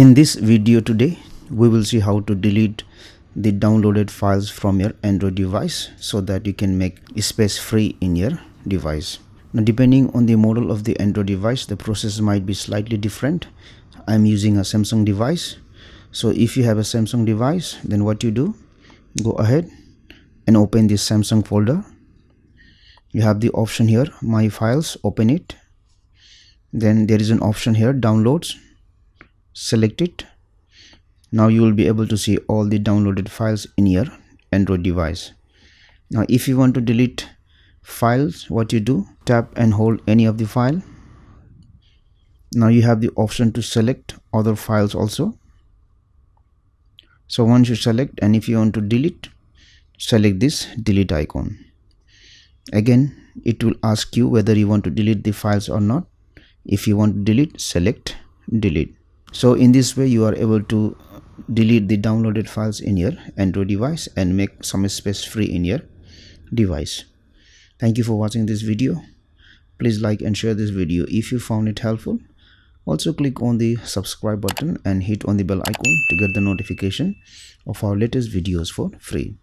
In this video today, we will see how to delete the downloaded files from your Android device so that you can make space free in your device. Now, depending on the model of the Android device, the process might be slightly different. I'm using a Samsung device. So if you have a Samsung device, then what you do, go ahead and open this Samsung folder. You have the option here, My Files, open it. Then there is an option here, Downloads. Select it. Now you will be able to see all the downloaded files in your Android device. Now if you want to delete files, what you do, tap and hold any of the file. Now you have the option to select other files also. So once you select, and if you want to delete, select this delete icon. Again, it will ask you whether you want to delete the files or not. If you want to delete, select delete. So in this way, you are able to delete the downloaded files in your Android device and make some space free in your device. Thank you for watching this video. Please like and share this video if you found it helpful. Also click on the subscribe button and hit on the bell icon to get the notification of our latest videos for free.